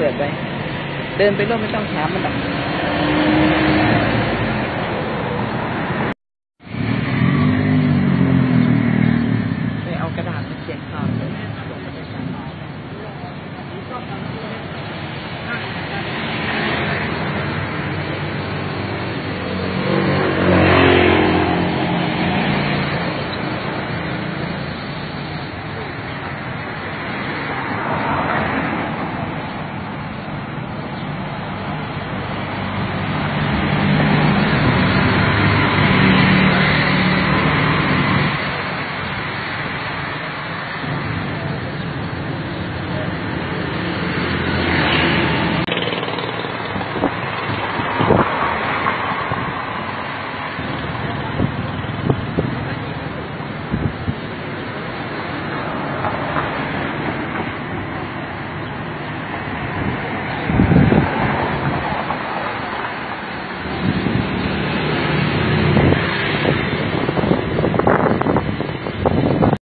เปิดไปเดินไปโลกไม่ต้องถามมันหรอก